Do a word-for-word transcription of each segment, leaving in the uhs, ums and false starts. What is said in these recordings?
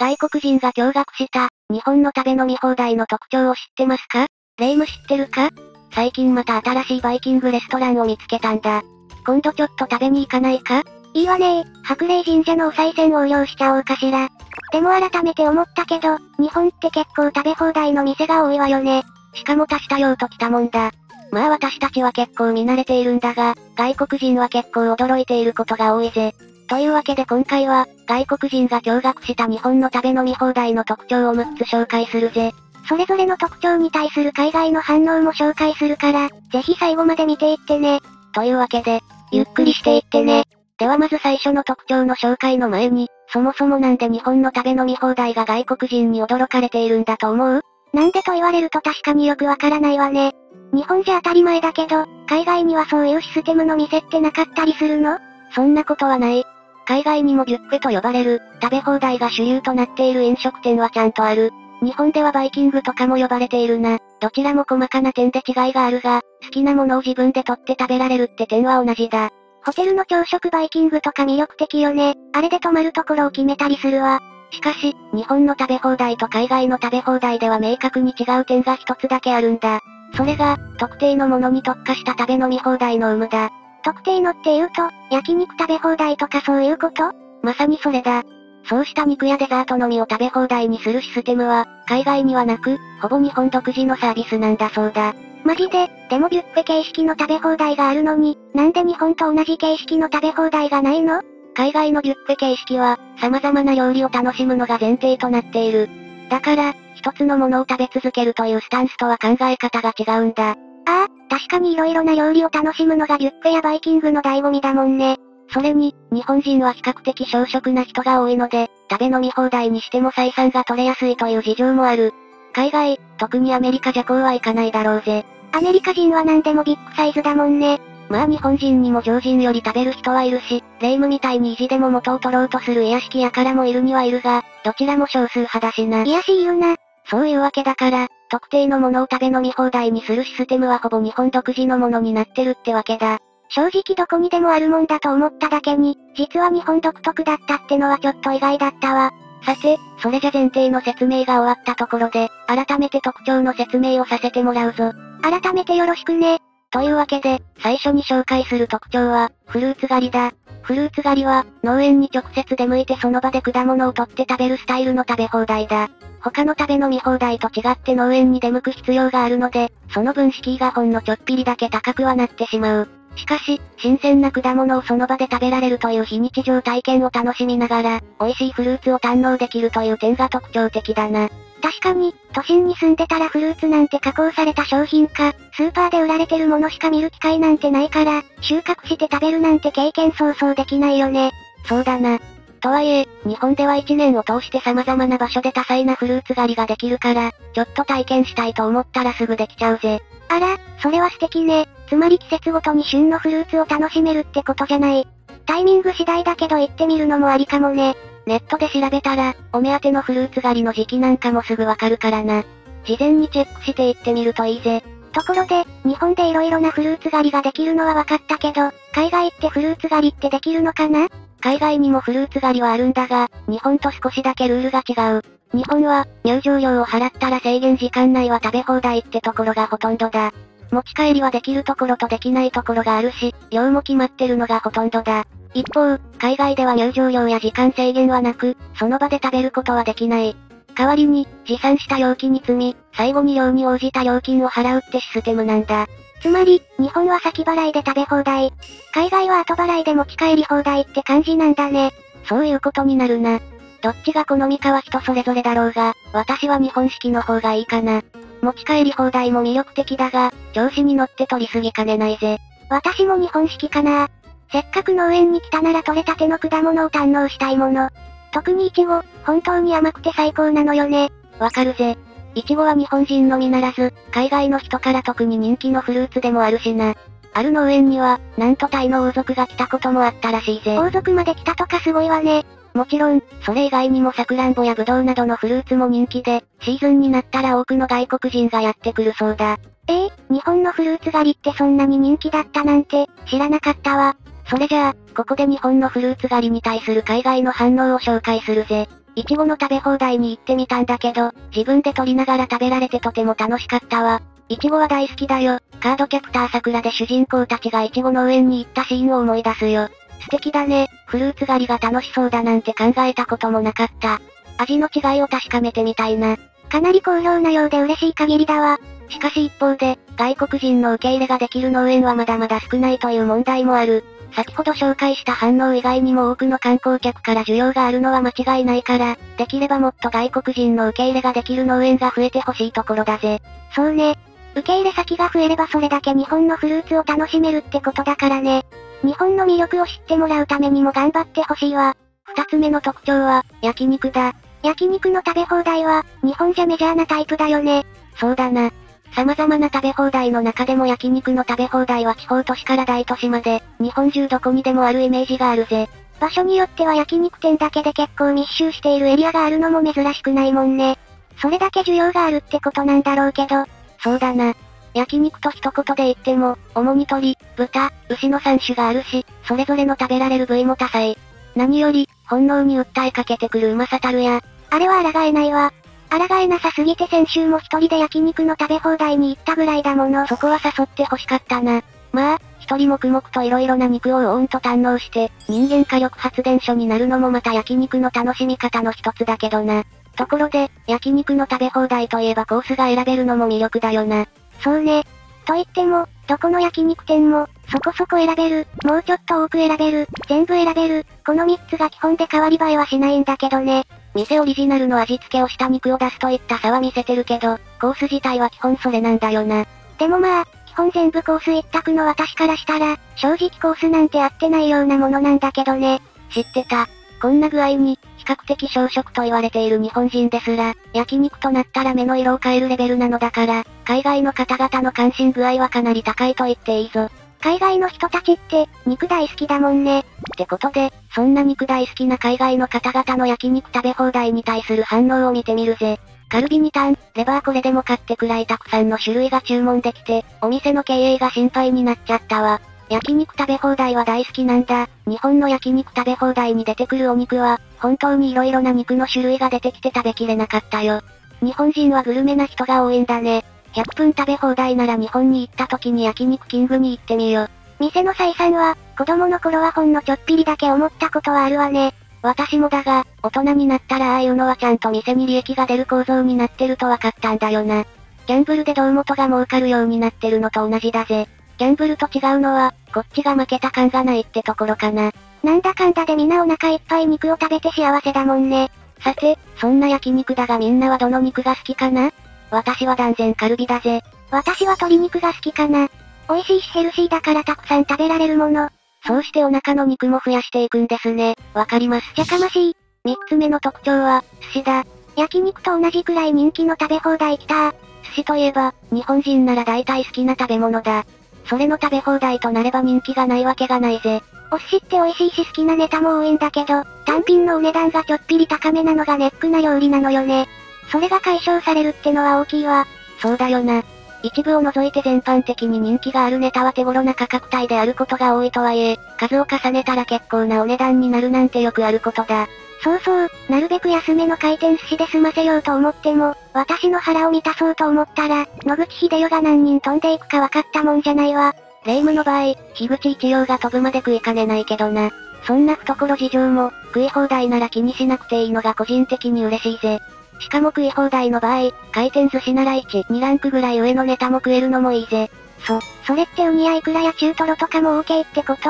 外国人が驚愕した、日本の食べ飲み放題の特徴を知ってますか？レイム知ってるか？最近また新しいバイキングレストランを見つけたんだ。今度ちょっと食べに行かないか？いいわねえ、白麗神社のお賽銭横領しちゃおうかしら。でも改めて思ったけど、日本って結構食べ放題の店が多いわよね。しかも多種多様ときたもんだ。まあ私たちは結構見慣れているんだが、外国人は結構驚いていることが多いぜ。というわけで今回は、外国人が驚愕した日本の食べ飲み放題の特徴をむっつ紹介するぜ。それぞれの特徴に対する海外の反応も紹介するから、ぜひ最後まで見ていってね。というわけで、ゆっくりしていってね。ではまず最初の特徴の紹介の前に、そもそもなんで日本の食べ飲み放題が外国人に驚かれているんだと思う？なんでと言われると確かによくわからないわね。日本じゃ当たり前だけど、海外にはそういうシステムの店ってなかったりするの？そんなことはない。海外にもビュッフェと呼ばれる、食べ放題が主流となっている飲食店はちゃんとある。日本ではバイキングとかも呼ばれているな。どちらも細かな点で違いがあるが、好きなものを自分で取って食べられるって点は同じだ。ホテルの朝食バイキングとか魅力的よね。あれで泊まるところを決めたりするわ。しかし、日本の食べ放題と海外の食べ放題では明確に違う点が一つだけあるんだ。それが、特定のものに特化した食べ飲み放題の有無だ。特定のって言うと、焼肉食べ放題とかそういうこと？まさにそれだ。そうした肉やデザートのみを食べ放題にするシステムは、海外にはなく、ほぼ日本独自のサービスなんだそうだ。マジで？でもビュッフェ形式の食べ放題があるのに、なんで日本と同じ形式の食べ放題がないの？海外のビュッフェ形式は、様々な料理を楽しむのが前提となっている。だから、一つのものを食べ続けるというスタンスとは考え方が違うんだ。ああ、確かに色々な料理を楽しむのがビュッフェやバイキングの醍醐味だもんね。それに、日本人は比較的小食な人が多いので、食べ飲み放題にしても採算が取れやすいという事情もある。海外、特にアメリカじゃこうはいかないだろうぜ。アメリカ人は何でもビッグサイズだもんね。まあ日本人にも常人より食べる人はいるし、霊夢みたいに意地でも元を取ろうとする癒し器やからもいるにはいるが、どちらも少数派だしな。癒し言うな。そういうわけだから、特定のものを食べ飲み放題にするシステムはほぼ日本独自のものになってるってわけだ。正直どこにでもあるもんだと思っただけに、実は日本独特だったってのはちょっと意外だったわ。さて、それじゃ前提の説明が終わったところで、改めて特徴の説明をさせてもらうぞ。改めてよろしくね。というわけで、最初に紹介する特徴は、フルーツ狩りだ。フルーツ狩りは、農園に直接出向いてその場で果物を取って食べるスタイルの食べ放題だ。他の食べ飲み放題と違って農園に出向く必要があるので、その分敷居がほんのちょっぴりだけ高くはなってしまう。しかし、新鮮な果物をその場で食べられるという非日常体験を楽しみながら、美味しいフルーツを堪能できるという点が特徴的だな。確かに、都心に住んでたらフルーツなんて加工された商品か、スーパーで売られてるものしか見る機会なんてないから、収穫して食べるなんて経験そうそうできないよね。そうだな。とはいえ、日本ではいちねんを通して様々な場所で多彩なフルーツ狩りができるから、ちょっと体験したいと思ったらすぐできちゃうぜ。あら、それは素敵ね。つまり季節ごとに旬のフルーツを楽しめるってことじゃない。タイミング次第だけど行ってみるのもありかもね。ネットで調べたら、お目当てのフルーツ狩りの時期なんかもすぐわかるからな。事前にチェックして行ってみるといいぜ。ところで、日本で色々なフルーツ狩りができるのはわかったけど、海外ってフルーツ狩りってできるのかな？海外にもフルーツ狩りはあるんだが、日本と少しだけルールが違う。日本は、入場料を払ったら制限時間内は食べ放題ってところがほとんどだ。持ち帰りはできるところとできないところがあるし、量も決まってるのがほとんどだ。一方、海外では入場料や時間制限はなく、その場で食べることはできない。代わりに、持参した容器に積み、最後に量に応じた料金を払うってシステムなんだ。つまり、日本は先払いで食べ放題。海外は後払いで持ち帰り放題って感じなんだね。そういうことになるな。どっちが好みかは人それぞれだろうが、私は日本式の方がいいかな。持ち帰り放題も魅力的だが、調子に乗って取りすぎかねないぜ。私も日本式かな。せっかく農園に来たなら採れたての果物を堪能したいもの。特にイチゴ、本当に甘くて最高なのよね。わかるぜ。イチゴは日本人のみならず、海外の人から特に人気のフルーツでもあるしな。ある農園には、なんとタイの王族が来たこともあったらしいぜ。王族まで来たとかすごいわね。もちろん、それ以外にもサクランボやブドウなどのフルーツも人気で、シーズンになったら多くの外国人がやってくるそうだ。ええ、日本のフルーツ狩りってそんなに人気だったなんて、知らなかったわ。それじゃあ、ここで日本のフルーツ狩りに対する海外の反応を紹介するぜ。いちごの食べ放題に行ってみたんだけど、自分で取りながら食べられてとても楽しかったわ。いちごは大好きだよ。カードキャプターさくらで主人公たちがいちご農園に行ったシーンを思い出すよ。素敵だね。フルーツ狩りが楽しそうだなんて考えたこともなかった。味の違いを確かめてみたいな。かなり好評なようで嬉しい限りだわ。しかし一方で、外国人の受け入れができる農園はまだまだ少ないという問題もある。先ほど紹介した反応以外にも多くの観光客から需要があるのは間違いないから、できればもっと外国人の受け入れができる農園が増えてほしいところだぜ。そうね。受け入れ先が増えればそれだけ日本のフルーツを楽しめるってことだからね。日本の魅力を知ってもらうためにも頑張ってほしいわ。二つ目の特徴は、焼肉だ。焼肉の食べ放題は、日本じゃメジャーなタイプだよね。そうだな。様々な食べ放題の中でも焼肉の食べ放題は地方都市から大都市まで、日本中どこにでもあるイメージがあるぜ。場所によっては焼肉店だけで結構密集しているエリアがあるのも珍しくないもんね。それだけ需要があるってことなんだろうけど。そうだな。焼肉と一言で言っても、主に鳥、豚、牛のさん種があるし、それぞれの食べられる部位も多彩。何より、本能に訴えかけてくるうまさたるや。あれは抗えないわ。抗えなさすぎて先週も一人で焼肉の食べ放題に行ったぐらいだもの。そこは誘って欲しかったな。まあ、一人黙々と色々な肉をおうんと堪能して、人間火力発電所になるのもまた焼肉の楽しみ方の一つだけどな。ところで、焼肉の食べ放題といえばコースが選べるのも魅力だよな。そうね。と言っても、どこの焼肉店も、そこそこ選べる、もうちょっと多く選べる、全部選べる、このみっつが基本で変わり映えはしないんだけどね。店オリジナルの味付けをした肉を出すといった差は見せてるけど、コース自体は基本それなんだよな。でもまあ、基本全部コース一択の私からしたら、正直コースなんて合ってないようなものなんだけどね。知ってた。こんな具合に、比較的小食と言われている日本人ですら、焼肉となったら目の色を変えるレベルなのだから、海外の方々の関心具合はかなり高いと言っていいぞ。海外の人たちって、肉大好きだもんね。ってことで、そんな肉大好きな海外の方々の焼肉食べ放題に対する反応を見てみるぜ。カルビにタン、レバーこれでも買ってくらいたくさんの種類が注文できて、お店の経営が心配になっちゃったわ。焼肉食べ放題は大好きなんだ。日本の焼肉食べ放題に出てくるお肉は、本当に色々な肉の種類が出てきて食べきれなかったよ。日本人はグルメな人が多いんだね。ひゃくぷん食べ放題なら日本に行った時に焼肉キングに行ってみよう。店の採算は、子供の頃はほんのちょっぴりだけ思ったことはあるわね。私もだが、大人になったらああいうのはちゃんと店に利益が出る構造になってるとわかったんだよな。ギャンブルで胴元が儲かるようになってるのと同じだぜ。ギャンブルと違うのは、こっちが負けた感がないってところかな。なんだかんだでみんなお腹いっぱい肉を食べて幸せだもんね。さて、そんな焼肉だがみんなはどの肉が好きかな？私は断然カルビだぜ。私は鶏肉が好きかな。美味しいしヘルシーだからたくさん食べられるもの。そうしてお腹の肉も増やしていくんですね。わかります。やかましい。三つ目の特徴は、寿司だ。焼肉と同じくらい人気の食べ放題きたー。寿司といえば、日本人なら大体好きな食べ物だ。それの食べ放題となれば人気がないわけがないぜ。お寿司って美味しいし好きなネタも多いんだけど、単品のお値段がちょっぴり高めなのがネックな料理なのよね。それが解消されるってのは大きいわ。そうだよな。一部を除いて全般的に人気があるネタは手頃な価格帯であることが多いとはいえ、数を重ねたら結構なお値段になるなんてよくあることだ。そうそう、なるべく安めの回転寿司で済ませようと思っても、私の腹を満たそうと思ったら、野口英世が何人飛んでいくか分かったもんじゃないわ。霊夢の場合、樋口一葉が飛ぶまで食いかねないけどな。そんな懐事情も、食い放題なら気にしなくていいのが個人的に嬉しいぜ。しかも食い放題の場合、回転寿司ならいち、にランクぐらい上のネタも食えるのもいいぜ。そ、それってウニやイクラや中トロとかも OK ってこと？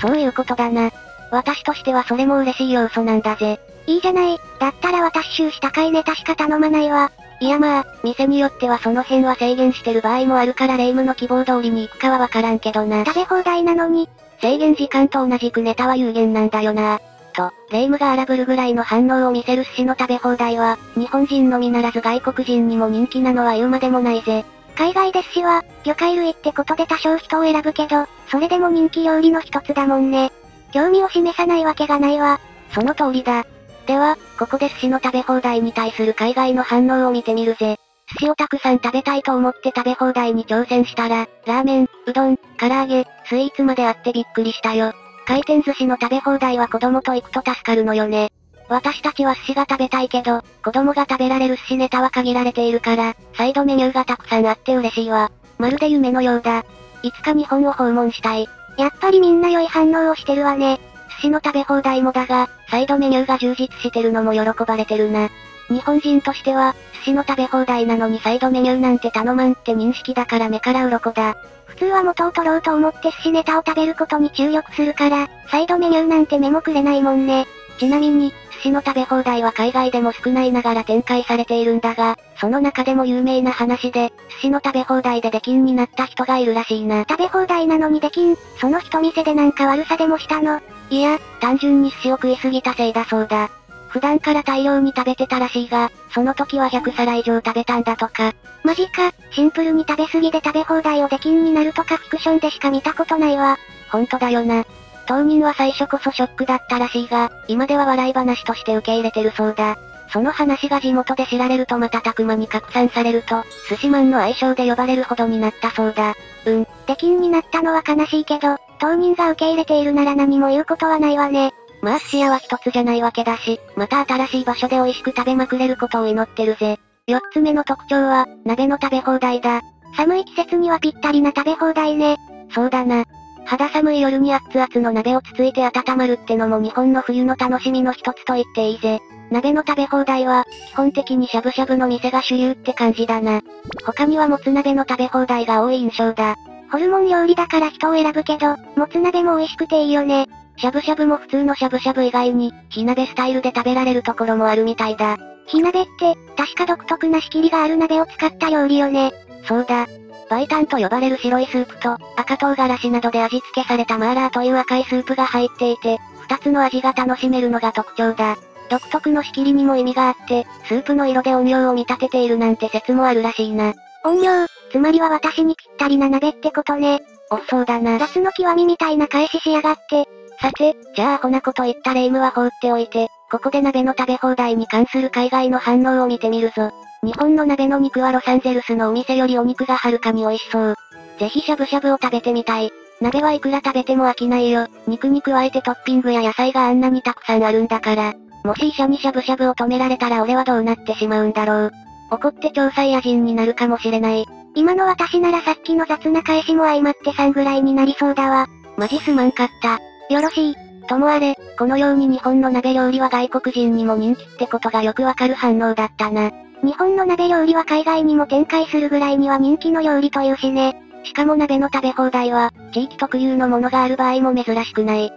そういうことだな。私としてはそれも嬉しい要素なんだぜ。いいじゃない。だったら私終始高いネタしか頼まないわ。いやまあ、店によってはその辺は制限してる場合もあるから霊夢の希望通りに行くかはわからんけどな。食べ放題なのに。制限時間と同じくネタは有限なんだよな。と、霊夢が荒ぶるぐらいの反応を見せる寿司の食べ放題は、日本人のみならず外国人にも人気なのは言うまでもないぜ。海外で寿司は、魚介類ってことで多少人を選ぶけど、それでも人気料理の一つだもんね。興味を示さないわけがないわ。その通りだ。では、ここで寿司の食べ放題に対する海外の反応を見てみるぜ。寿司をたくさん食べたいと思って食べ放題に挑戦したら、ラーメン、うどん、唐揚げ、スイーツまであってびっくりしたよ。回転寿司の食べ放題は子供と行くと助かるのよね。私たちは寿司が食べたいけど、子供が食べられる寿司ネタは限られているから、サイドメニューがたくさんあって嬉しいわ。まるで夢のようだ。いつか日本を訪問したい。やっぱりみんな良い反応をしてるわね。寿司の食べ放題もだが、サイドメニューが充実してるのも喜ばれてるな。日本人としては、寿司の食べ放題なのにサイドメニューなんて頼まんって認識だから目から鱗だ。普通は元を取ろうと思って寿司ネタを食べることに注力するから、サイドメニューなんて目もくれないもんね。ちなみに、寿司の食べ放題は海外でも少ないながら展開されているんだが、その中でも有名な話で、寿司の食べ放題で出禁になった人がいるらしいな。食べ放題なのに出禁、その人店でなんか悪さでもしたの？いや、単純に寿司を食いすぎたせいだそうだ。普段から大量に食べてたらしいが、その時はひゃくさら以上食べたんだとか。マジか、シンプルに食べ過ぎで食べ放題を出禁になるとかフィクションでしか見たことないわ。ほんとだよな。当人は最初こそショックだったらしいが、今では笑い話として受け入れてるそうだ。その話が地元で知られると瞬く間に拡散されると、寿司マンの愛称で呼ばれるほどになったそうだ。うん。出禁になったのは悲しいけど、当人が受け入れているなら何も言うことはないわね。まあ寿司屋は一つじゃないわけだし、また新しい場所で美味しく食べまくれることを祈ってるぜ。四つ目の特徴は、鍋の食べ放題だ。寒い季節にはぴったりな食べ放題ね。そうだな。肌寒い夜に熱々の鍋をつついて温まるってのも日本の冬の楽しみの一つと言っていいぜ。鍋の食べ放題は、基本的にしゃぶしゃぶの店が主流って感じだな。他にはもつ鍋の食べ放題が多い印象だ。ホルモン料理だから人を選ぶけど、もつ鍋も美味しくていいよね。しゃぶしゃぶも普通のしゃぶしゃぶ以外に、火鍋スタイルで食べられるところもあるみたいだ。火鍋って、確か独特な仕切りがある鍋を使った料理よね。そうだ。白湯と呼ばれる白いスープと、赤唐辛子などで味付けされたマーラーという赤いスープが入っていて、二つの味が楽しめるのが特徴だ。独特の仕切りにも意味があって、スープの色で音量を見立てているなんて説もあるらしいな。音量、つまりは私にぴったりな鍋ってことね。おっそうだな。雑の極みみたいな返ししやがって。さて、じゃあアホなこと言った霊夢は放っておいて、ここで鍋の食べ放題に関する海外の反応を見てみるぞ。日本の鍋の肉はロサンゼルスのお店よりお肉がはるかに美味しそう。ぜひしゃぶしゃぶを食べてみたい。鍋はいくら食べても飽きないよ。肉に加えてトッピングや野菜があんなにたくさんあるんだから。もし医者にしゃぶしゃぶを止められたら俺はどうなってしまうんだろう。怒って調査野人になるかもしれない。今の私ならさっきの雑な返しも相まってさんぐらいになりそうだわ。マジすまんかった。よろしい。ともあれ、このように日本の鍋料理は外国人にも人気ってことがよくわかる反応だったな。日本の鍋料理は海外にも展開するぐらいには人気の料理というしね。しかも鍋の食べ放題は、地域特有のものがある場合も珍しくない。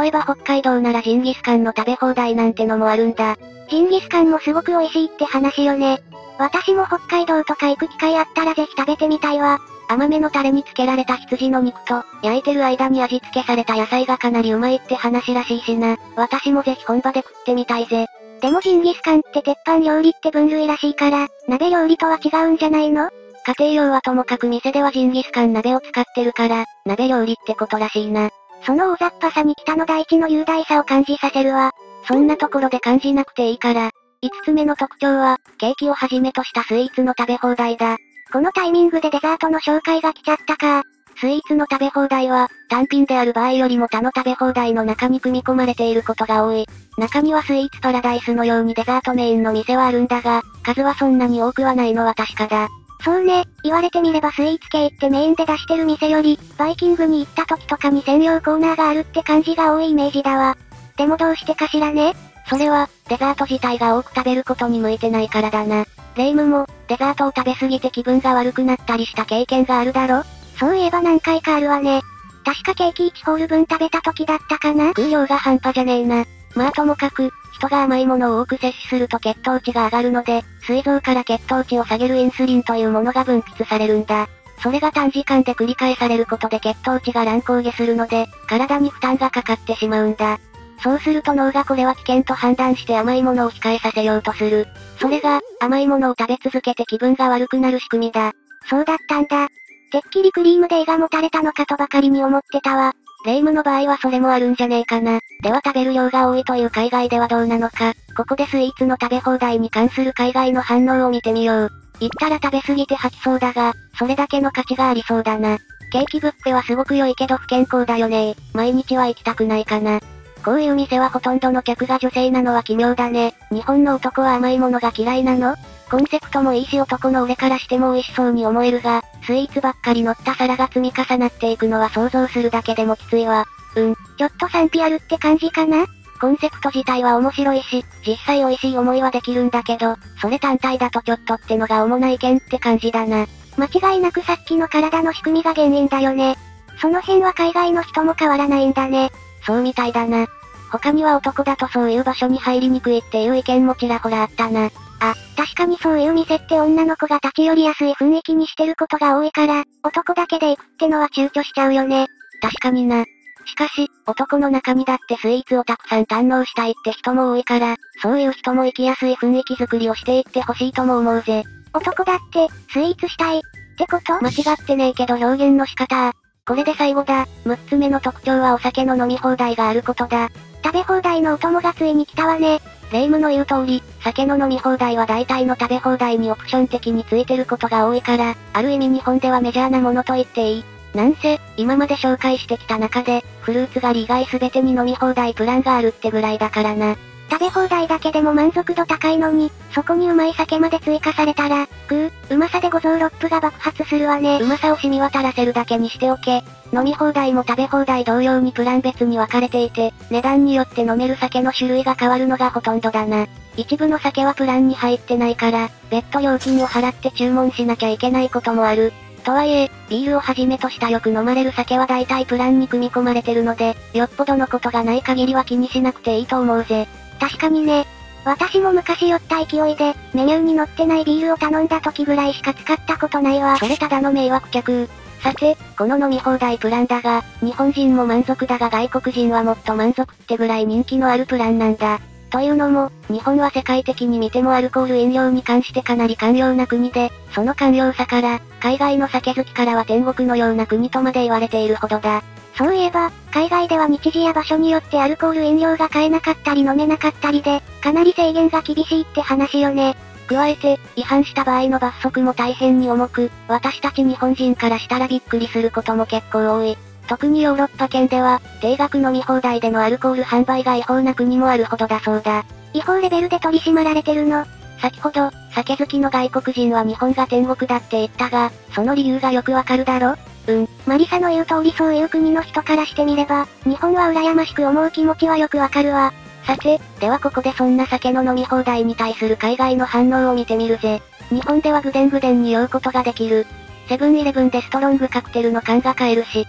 例えば北海道ならジンギスカンの食べ放題なんてのもあるんだ。ジンギスカンもすごく美味しいって話よね。私も北海道とか行く機会あったらぜひ食べてみたいわ。甘めのタレにつけられた羊の肉と、焼いてる間に味付けされた野菜がかなりうまいって話らしいしな。私もぜひ本場で食ってみたいぜ。でもジンギスカンって鉄板料理って分類らしいから、鍋料理とは違うんじゃないの？家庭用はともかく店ではジンギスカン鍋を使ってるから、鍋料理ってことらしいな。その大雑把さに北の大地の雄大さを感じさせるわ。そんなところで感じなくていいから。五つ目の特徴は、ケーキをはじめとしたスイーツの食べ放題だ。このタイミングでデザートの紹介が来ちゃったか。スイーツの食べ放題は、単品である場合よりも他の食べ放題の中に組み込まれていることが多い。中にはスイーツパラダイスのようにデザートメインの店はあるんだが、数はそんなに多くはないのは確かだ。そうね、言われてみればスイーツ系ってメインで出してる店より、バイキングに行った時とかに専用コーナーがあるって感じが多いイメージだわ。でもどうしてかしらね？それは、デザート自体が多く食べることに向いてないからだな。霊夢も、デザートを食べ過ぎて気分が悪くなったりした経験があるだろ？そういえば何回かあるわね。確かケーキいちホール分食べた時だったかな？食う量が半端じゃねえな。まあともかく、人が甘いものを多く摂取すると血糖値が上がるので、膵臓から血糖値を下げるインスリンというものが分泌されるんだ。それが短時間で繰り返されることで血糖値が乱高下するので、体に負担がかかってしまうんだ。そうすると脳がこれは危険と判断して甘いものを控えさせようとする。それが、甘いものを食べ続けて気分が悪くなる仕組みだ。そうだったんだ。てっきりクリームで胃がもたれたのかとばかりに思ってたわ。霊夢の場合はそれもあるんじゃねえかな。では食べる量が多いという海外ではどうなのか。ここでスイーツの食べ放題に関する海外の反応を見てみよう。言ったら食べ過ぎて吐きそうだが、それだけの価値がありそうだな。ケーキブッフェはすごく良いけど不健康だよね。毎日は行きたくないかな。こういう店はほとんどの客が女性なのは奇妙だね。日本の男は甘いものが嫌いなの？コンセプトもいいし男の俺からしても美味しそうに思えるが、スイーツばっかり乗った皿が積み重なっていくのは想像するだけでもきついわ。うん、ちょっと賛否あるって感じかな？コンセプト自体は面白いし、実際美味しい思いはできるんだけど、それ単体だとちょっとってのが主な意見って感じだな。間違いなくさっきの体の仕組みが原因だよね。その辺は海外の人も変わらないんだね。そうみたいだな。他には男だとそういう場所に入りにくいっていう意見もちらほらあったな。あ、確かにそういう店って女の子が立ち寄りやすい雰囲気にしてることが多いから、男だけで行くってのは躊躇しちゃうよね。確かにな。しかし、男の中にだってスイーツをたくさん堪能したいって人も多いから、そういう人も行きやすい雰囲気作りをしていってほしいとも思うぜ。男だって、スイーツしたい、ってこと？間違ってねえけど表現の仕方。これで最後だ。むっつめの特徴はお酒の飲み放題があることだ。食べ放題のお供がついに来たわね。霊夢の言う通り、酒の飲み放題は大体の食べ放題にオプション的についてることが多いから、ある意味日本ではメジャーなものと言っていい。なんせ、今まで紹介してきた中で、フルーツ狩り以外全てに飲み放題プランがあるってぐらいだからな。食べ放題だけでも満足度高いのに、そこにうまい酒まで追加されたら、くう、うまさで五臓六腑が爆発するわね。うまさを染み渡らせるだけにしておけ。飲み放題も食べ放題同様にプラン別に分かれていて、値段によって飲める酒の種類が変わるのがほとんどだな。一部の酒はプランに入ってないから、別途料金を払って注文しなきゃいけないこともある。とはいえ、ビールをはじめとしたよく飲まれる酒は大体プランに組み込まれてるので、よっぽどのことがない限りは気にしなくていいと思うぜ。確かにね。私も昔酔った勢いで、メニューに載ってないビールを頼んだ時ぐらいしか使ったことないわ。それただの迷惑客。さて、この飲み放題プランだが、日本人も満足だが外国人はもっと満足ってぐらい人気のあるプランなんだ。というのも、日本は世界的に見てもアルコール飲料に関してかなり寛容な国で、その寛容さから、海外の酒好きからは天国のような国とまで言われているほどだ。そういえば、海外では日時や場所によってアルコール飲料が買えなかったり飲めなかったりで、かなり制限が厳しいって話よね。加えて、違反した場合の罰則も大変に重く、私たち日本人からしたらびっくりすることも結構多い。特にヨーロッパ圏では、定額飲み放題でのアルコール販売が違法な国もあるほどだそうだ。違法レベルで取り締まられてるの？先ほど、酒好きの外国人は日本が天国だって言ったが、その理由がよくわかるだろ？うん。マリサの言う通りそういう国の人からしてみれば、日本は羨ましく思う気持ちはよくわかるわ。さて、ではここでそんな酒の飲み放題に対する海外の反応を見てみるぜ。日本ではぐでんぐでんに酔うことができる。セブンイレブンでストロングカクテルの缶が買えるし。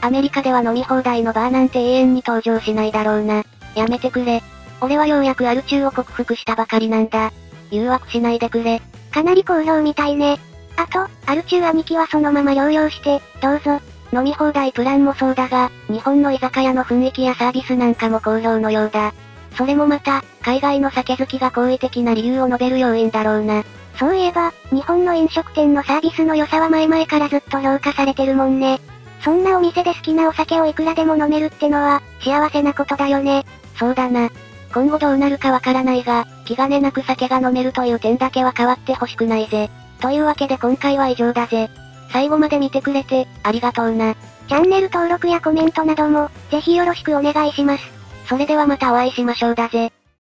アメリカでは飲み放題のバーなんて永遠に登場しないだろうな。やめてくれ。俺はようやくアル中を克服したばかりなんだ。誘惑しないでくれ。かなり好評みたいね。あと、アル中兄貴はそのまま療養して、どうぞ。飲み放題プランもそうだが、日本の居酒屋の雰囲気やサービスなんかも好評のようだ。それもまた、海外の酒好きが好意的な理由を述べる要因だろうな。そういえば、日本の飲食店のサービスの良さは前々からずっと評価されてるもんね。そんなお店で好きなお酒をいくらでも飲めるってのは、幸せなことだよね。そうだな。今後どうなるかわからないが、気兼ねなく酒が飲めるという点だけは変わってほしくないぜ。というわけで今回は以上だぜ。最後まで見てくれて、ありがとうな。チャンネル登録やコメントなども、ぜひよろしくお願いします。それではまたお会いしましょうだぜ。